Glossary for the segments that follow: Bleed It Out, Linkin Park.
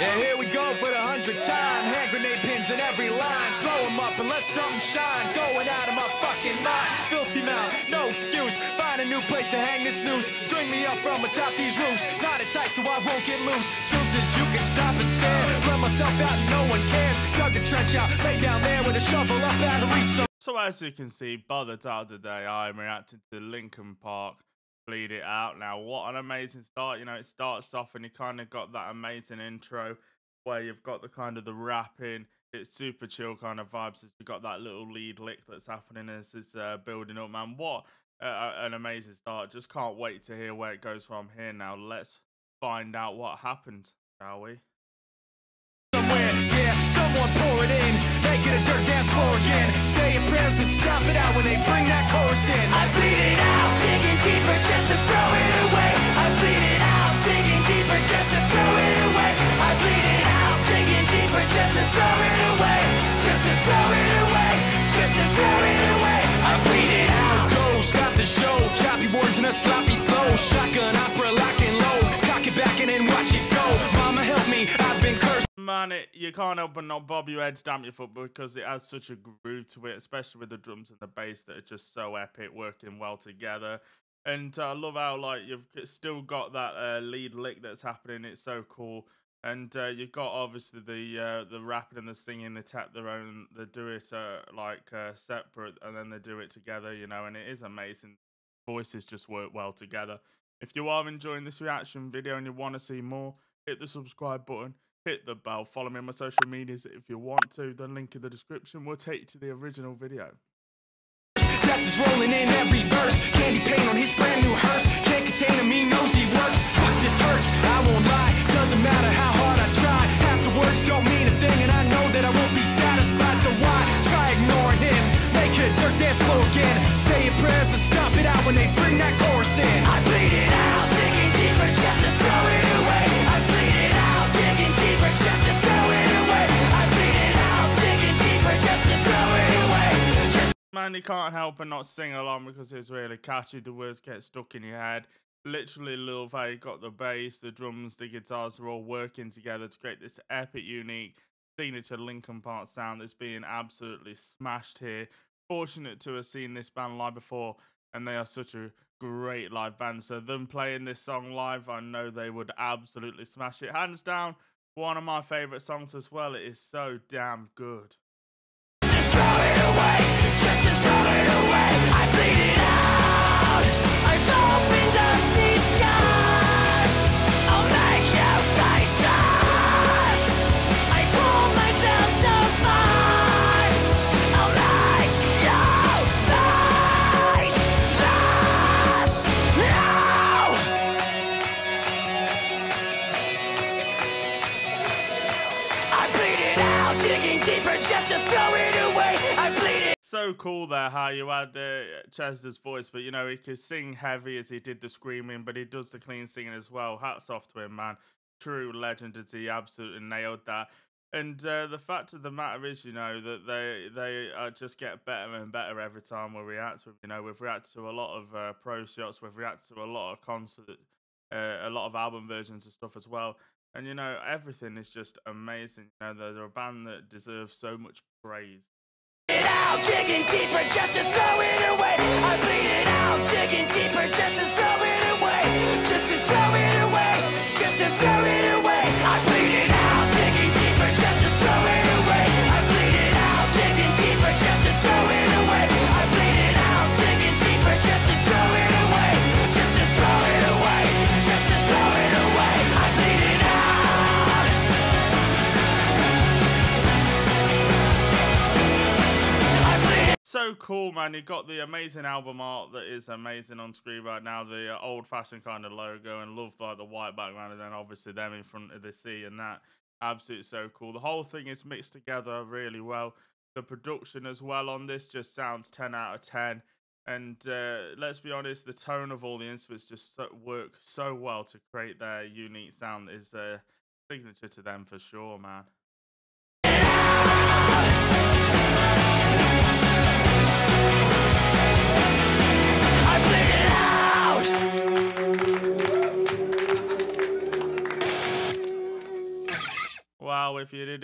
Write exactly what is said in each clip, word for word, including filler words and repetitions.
Yeah, here we go for the hundredth time. Hand grenade pins in every line. Throw them up and let something shine. Going out of my fucking mind. Filthy mouth, no excuse. Find a new place to hang this noose. String me up from atop these roofs. Not it tight so I won't get loose. Truth is you can stop and stare. Let myself out and no one cares. Dug the trench out, lay down there with a shovel up out of reach. So, so as you can see, by the title today, I am reacting to Linkin Park, Bleed It Out. Now, what an amazing start. You know, it starts off and you kind of got that amazing intro where you've got the kind of the rapping, it's super chill kind of vibes. You've got that little lead lick that's happening as it's uh, building up, man. What uh, an amazing start. Just can't wait to hear where it goes from here. Now, let's find out what happened, shall we? Somewhere, yeah, someone pour it in. Make it a dirt dance floor again. Say your prayers and stop it out when they bring that chorus in. I bleed it out, digging deeper just to throw it away. I bleed it out, digging deeper just to throw it away. I bleed it out, digging deeper just to throw it away. Just to throw it away, just to throw it away. I bleed it out. Go, stop the show. Choppy words in a sloppy flow. Shotgun opera lock and load. Cock it back and then watch it go. Mama help me, I've been cursed. Man, it, you can't help but not bob your head, stamp your foot, because it has such a groove to it, especially with the drums and the bass that are just so epic, working well together. And I uh, love how, like, you've still got that uh, lead lick that's happening. It's so cool. And uh, you've got obviously the uh, the rapping and the singing. They tap their own. They do it uh, like uh, separate, and then they do it together. You know, and it is amazing. Voices just work well together. If you are enjoying this reaction video and you want to see more, hit the subscribe button. Hit the bell, follow me on my social medias if you want to, the link in the description will take you to the original video. Death is rolling in every verse, candy paint on his brand new hearse, can't contain him, he knows he works, fuck this hurts, I won't lie, doesn't matter how hard I try, half the words don't mean a thing and I know that I won't be satisfied, so why try ignoring him, make your dirt dance flow again, say your prayers and stop it out when they bring that chorus in. I bleed it out, digging deeper just to throw it away, I bleed it out, digging deeper just to throw it away. I bleed it out, digging deeper just to throw it away. Just man, you can't help but not sing along because it's really catchy. The words get stuck in your head. Literally love how you got the bass, the drums, the guitars are all working together to create this epic, unique, signature Linkin Park sound that's being absolutely smashed here. Fortunate to have seen this band live before, and they are such a great live band. So them playing this song live, I know they would absolutely smash it. Hands down, one of my favourite songs as well. It is so damn good. Just throw it away. Just throw it away. I bleed it out. I've opened up these skies. I'll make you face us. I pull myself so far. I'll make you face us now. Digging deeper just to throw it away. I bleed it. So cool there how you had uh, Chester's voice, but you know, he could sing heavy as he did the screaming, but he does the clean singing as well. Hats off to him, man. True legend as he absolutely nailed that. And uh, the fact of the matter is, you know, that they they uh, just get better and better every time we react. You know, we've reacted to a lot of uh, pro shots, we've reacted to a lot of concert, uh, a lot of album versions and stuff as well. And, you know, everything is just amazing. You know, they're, they're a band that deserves so much praise. It out, digging deeper just to throw it away. I bleed it out, digging deeper just to throw it away. Just to throw it away. Just to throw it away. I bleed it out, digging deeper just to throw it away. I bleed it out, digging deeper just to throw it away. I bleed it out, digging deeper just to throw it away. Just to throw it away. Just to throw it away. I bleed it out. So cool, man. You got the amazing album art that is amazing on screen right now, the uh, old-fashioned kind of logo, and love like the white background, and then obviously them in front of the sea, and that absolutely so cool. The whole thing is mixed together really well. The production as well on this just sounds ten out of ten, and uh, let's be honest, the tone of all the instruments just so, work so well to create their unique sound that is a uh, signature to them for sure, man.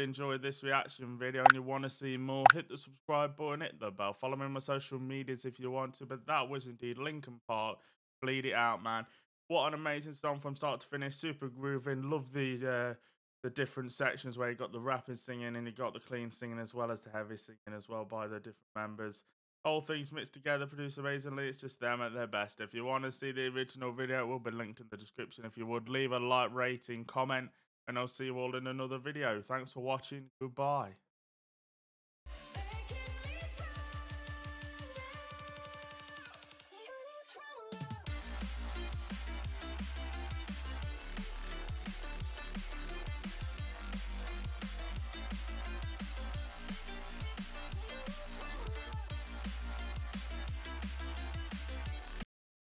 enjoyed this reaction video and you want to see more, hit the subscribe button, hit the bell, follow me on my social medias if you want to. But that was indeed Linkin Park, Bleed It Out, man. What an amazing song from start to finish, super grooving. Love the uh, the different sections where you got the rapping singing and you got the clean singing as well as the heavy singing as well by the different members. All things mixed together, produced amazingly. It's just them at their best. If you want to see the original video, it will be linked in the description. If you would, leave a like, rating, comment, and I'll see you all in another video. Thanks for watching. Goodbye.